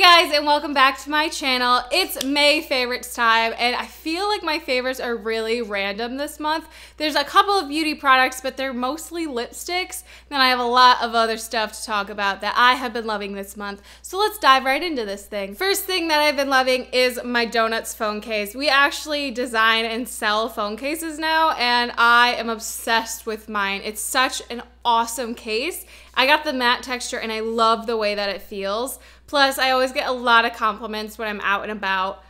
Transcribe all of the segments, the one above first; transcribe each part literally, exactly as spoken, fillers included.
Hey guys, and welcome back to my channel. It's May favorites time, and I feel like my favorites are really random this month. There's a couple of beauty products, but they're mostly lipsticks. Then I have a lot of other stuff to talk about that I have been loving this month. So let's dive right into this thing. First thing that I've been loving is my Donuts phone case. We actually design and sell phone cases now, and I am obsessed with mine. It's such an awesome case. I got the matte texture, and I love the way that it feels. Plus, I always get a lot of compliments when I'm out and about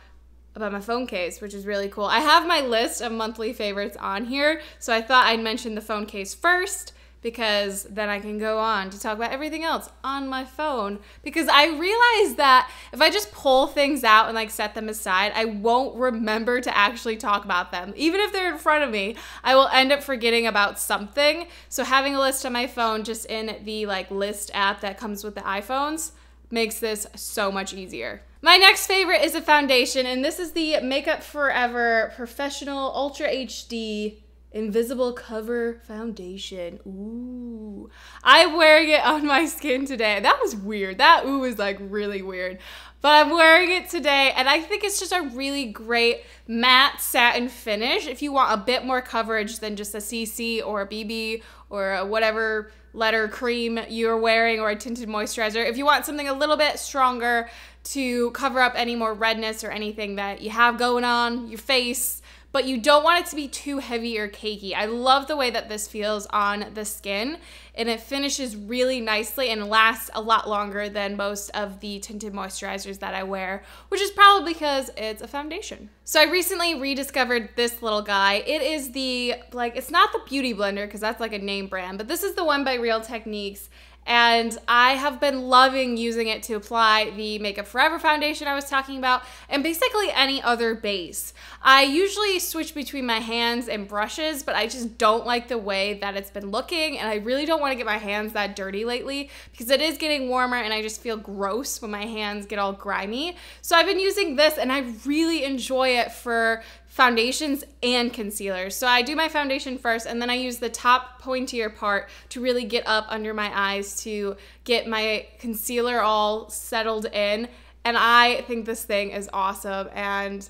about my phone case, which is really cool. I have my list of monthly favorites on here, so I thought I'd mention the phone case first because then I can go on to talk about everything else on my phone, because I realized that if I just pull things out and like set them aside, I won't remember to actually talk about them. Even if they're in front of me, I will end up forgetting about something. So having a list on my phone just in the like list app that comes with the iPhones makes this so much easier. My next favorite is a foundation, and this is the Makeup Forever Professional Ultra H D Invisible Cover Foundation. Ooh. I'm wearing it on my skin today. That was weird. That ooh is like really weird. But I'm wearing it today, and I think it's just a really great matte satin finish if you want a bit more coverage than just a C C or a B B or a whatever letter cream you're wearing, or a tinted moisturizer. If you want something a little bit stronger to cover up any more redness or anything that you have going on your face, but you don't want it to be too heavy or cakey. I love the way that this feels on the skin, and it finishes really nicely and lasts a lot longer than most of the tinted moisturizers that I wear, which is probably because it's a foundation. So I recently rediscovered this little guy. It is the, like, it's not the Beauty Blender because that's like a name brand, but this is the one by Real Techniques. And I have been loving using it to apply the Makeup Forever foundation I was talking about, and basically any other base. I usually switch between my hands and brushes, but I just don't like the way that it's been looking, and I really don't want to get my hands that dirty lately because it is getting warmer and I just feel gross when my hands get all grimy. So I've been using this, and I really enjoy it for foundations and concealers. So I do my foundation first, and then I use the top pointier part to really get up under my eyes to get my concealer all settled in. And I think this thing is awesome, and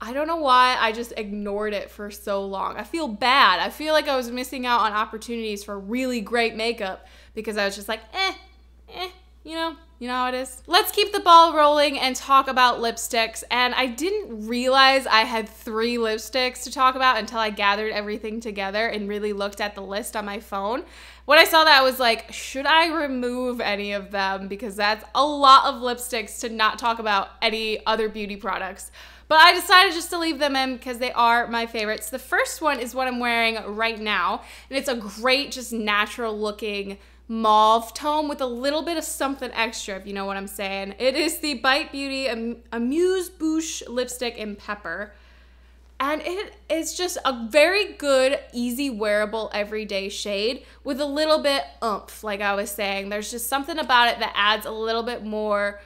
I don't know why I just ignored it for so long. I feel bad. I feel like I was missing out on opportunities for really great makeup because I was just like, eh, eh, you know, you know how it is. Let's keep the ball rolling and talk about lipsticks. And I didn't realize I had three lipsticks to talk about until I gathered everything together and really looked at the list on my phone. When I saw that, I was like, should I remove any of them? Because that's a lot of lipsticks to not talk about any other beauty products. But I decided just to leave them in because they are my favorites. The first one is what I'm wearing right now, and it's a great, just natural looking mauve tone with a little bit of something extra, if you know what I'm saying. It is the Bite Beauty Am Amuse Bouche Lipstick in Pepper. And it is just a very good, easy wearable, everyday shade with a little bit oomph, like I was saying. There's just something about it that adds a little bit more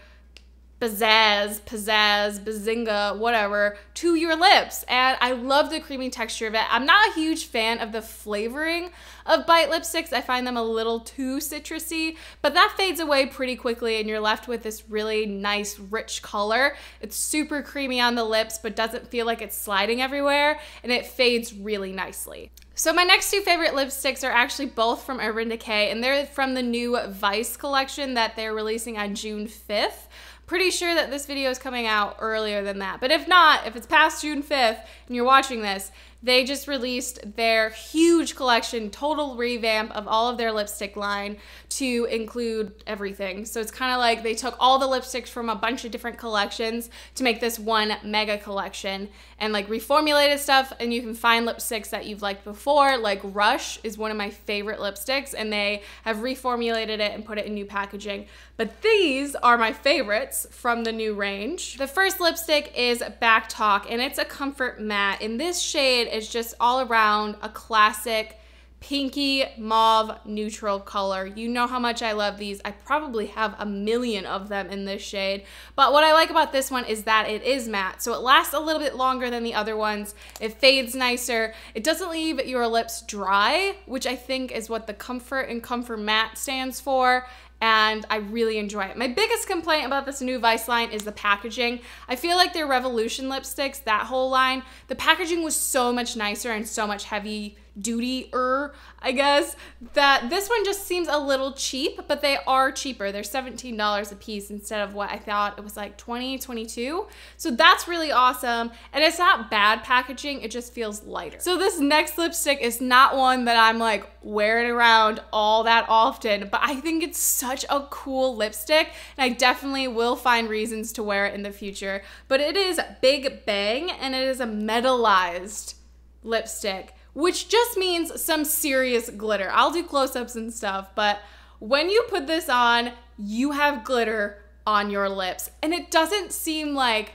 pizzazz, pizzazz, bazinga, whatever, to your lips. And I love the creamy texture of it. I'm not a huge fan of the flavoring of Bite lipsticks. I find them a little too citrusy, but that fades away pretty quickly and you're left with this really nice, rich color. It's super creamy on the lips, but doesn't feel like it's sliding everywhere, and it fades really nicely. So my next two favorite lipsticks are actually both from Urban Decay, and they're from the new Vice Collection that they're releasing on June fifth. Pretty sure that this video is coming out earlier than that. But if not, if it's past June fifth and you're watching this, they just released their huge collection, total revamp of all of their lipstick line to include everything. So it's kind of like they took all the lipsticks from a bunch of different collections to make this one mega collection and like reformulated stuff. And you can find lipsticks that you've liked before, like Rush is one of my favorite lipsticks, and they have reformulated it and put it in new packaging. But these are my favorites from the new range. The first lipstick is Back Talk, and it's a comfort matte. In this shade, it's just all around a classic pinky mauve neutral color. You know how much I love these. I probably have a million of them in this shade, but what I like about this one is that it is matte, so it lasts a little bit longer than the other ones. It fades nicer. It doesn't leave your lips dry, which I think is what the comfort and comfort matte stands for. and I really enjoy it. My biggest complaint about this new Vice line is the packaging. I feel like their Revolution lipsticks, that whole line, the packaging was so much nicer and so much heavy duty-er, I guess, that this one just seems a little cheap, but they are cheaper. They're seventeen dollars a piece instead of what I thought it was, like twenty, twenty-two. So that's really awesome. And it's not bad packaging, it just feels lighter. So this next lipstick is not one that I'm like wearing around all that often, but I think it's such a cool lipstick and I definitely will find reasons to wear it in the future. But it is Big Bang and it is a metallized lipstick, which just means some serious glitter. I'll do close-ups and stuff, but when you put this on, you have glitter on your lips. And it doesn't seem like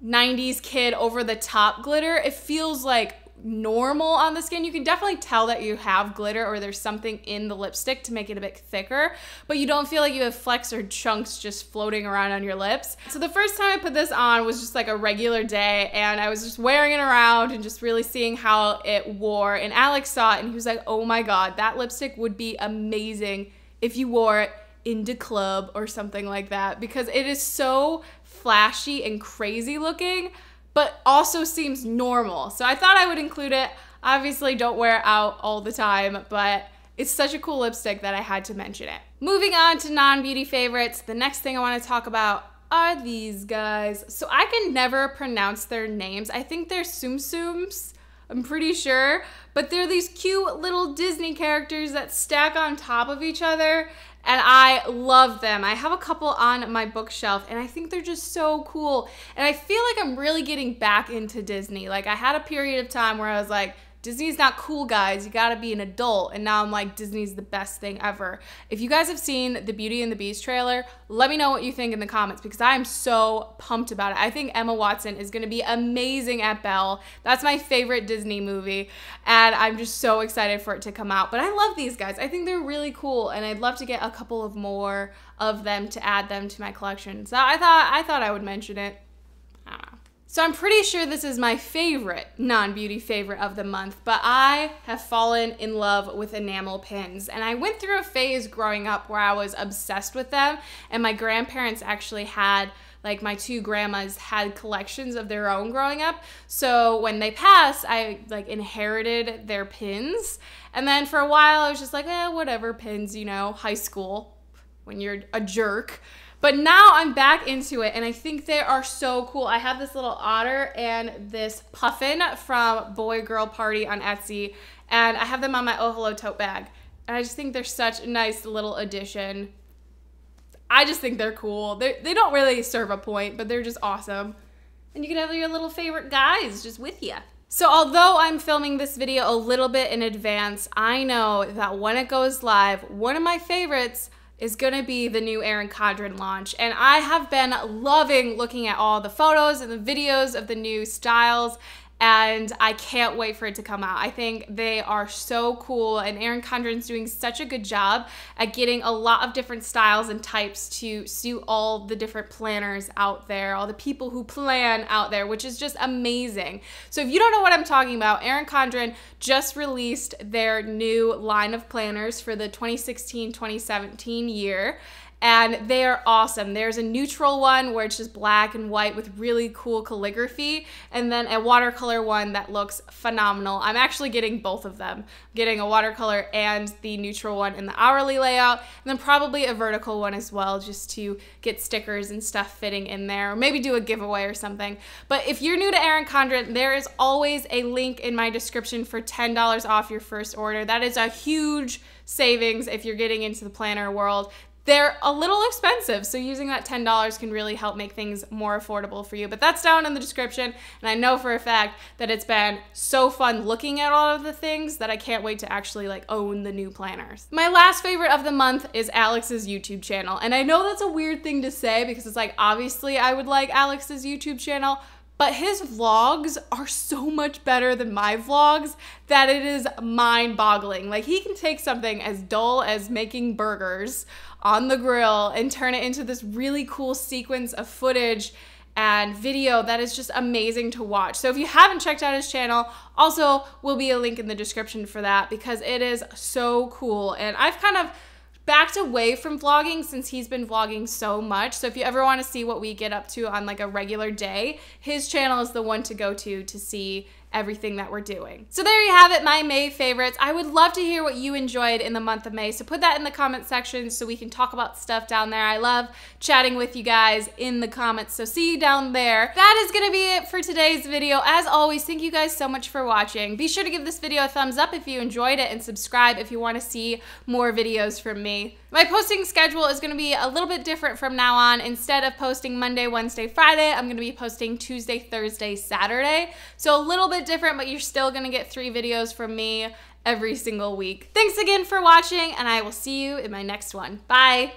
nineties kid over-the-top glitter. It feels like normal on the skin. You can definitely tell that you have glitter or there's something in the lipstick to make it a bit thicker, but you don't feel like you have flecks or chunks just floating around on your lips. So the first time I put this on was just like a regular day and I was just wearing it around and just really seeing how it wore, and Alex saw it and he was like, oh my god, that lipstick would be amazing if you wore it into club or something like that, because it is so flashy and crazy looking but also seems normal. So I thought I would include it. Obviously don't wear it out all the time, but it's such a cool lipstick that I had to mention it. Moving on to non-beauty favorites, the next thing I wanna talk about are these guys. So I can never pronounce their names. I think they're Tsum Tsums, I'm pretty sure, but they're these cute little Disney characters that stack on top of each other. And I love them. I have a couple on my bookshelf and I think they're just so cool. And I feel like I'm really getting back into Disney. Like I had a period of time where I was like, Disney's not cool, guys, you gotta be an adult. And now I'm like, Disney's the best thing ever. If you guys have seen the Beauty and the Beast trailer, let me know what you think in the comments because I am so pumped about it. I think Emma Watson is gonna be amazing at Belle. That's my favorite Disney movie and I'm just so excited for it to come out. But I love these guys, I think they're really cool and I'd love to get a couple of more of them to add them to my collection. So I thought I, thought I would mention it, I don't know. So I'm pretty sure this is my favorite non-beauty favorite of the month, but I have fallen in love with enamel pins. And I went through a phase growing up where I was obsessed with them, and my grandparents actually had, like my two grandmas had collections of their own growing up. So when they passed, I like inherited their pins. And then for a while I was just like, eh, whatever pins, you know, high school when you're a jerk. But now I'm back into it and I think they are so cool. I have this little otter and this puffin from Boy Girl Party on Etsy and I have them on my Oh Hello tote bag. And I just think they're such a nice little addition. I just think they're cool. They're, they don't really serve a point, but they're just awesome. And you can have your little favorite guys just with you. So although I'm filming this video a little bit in advance, I know that when it goes live, one of my favorites is gonna be the new Erin Condren launch. And I have been loving looking at all the photos and the videos of the new styles and I can't wait for it to come out. I think they are so cool and Erin Condren's doing such a good job at getting a lot of different styles and types to suit all the different planners out there, all the people who plan out there, which is just amazing. So if you don't know what I'm talking about, Erin Condren just released their new line of planners for the twenty sixteen twenty seventeen year. And they are awesome. There's a neutral one where it's just black and white with really cool calligraphy, and then a watercolor one that looks phenomenal. I'm actually getting both of them. I'm getting a watercolor and the neutral one in the hourly layout, and then probably a vertical one as well, just to get stickers and stuff fitting in there, or maybe do a giveaway or something. But if you're new to Erin Condren, there is always a link in my description for ten dollars off your first order. That is a huge savings if you're getting into the planner world. They're a little expensive, so using that ten dollars can really help make things more affordable for you. But that's down in the description, and I know for a fact that it's been so fun looking at all of the things that I can't wait to actually like own the new planners. My last favorite of the month is Alex's YouTube channel. And I know that's a weird thing to say because it's like, obviously I would like Alex's YouTube channel, but his vlogs are so much better than my vlogs that it is mind-boggling. Like he can take something as dull as making burgers on the grill and turn it into this really cool sequence of footage and video that is just amazing to watch. So if you haven't checked out his channel, also will be a link in the description for that because it is so cool. And I've kind of backed away from vlogging since he's been vlogging so much. So if you ever want to see what we get up to on like a regular day, his channel is the one to go to to see everything that we're doing. So there you have it, my May favorites. I would love to hear what you enjoyed in the month of May, so put that in the comment section so we can talk about stuff down there. I love chatting with you guys in the comments, so see you down there. That is gonna be it for today's video. As always, thank you guys so much for watching. Be sure to give this video a thumbs up if you enjoyed it and subscribe if you wanna see more videos from me. My posting schedule is gonna be a little bit different from now on. Instead of posting Monday, Wednesday, Friday, I'm gonna be posting Tuesday, Thursday, Saturday. So a little bit different, but you're still gonna get three videos from me every single week. Thanks again for watching, and I will see you in my next one. Bye!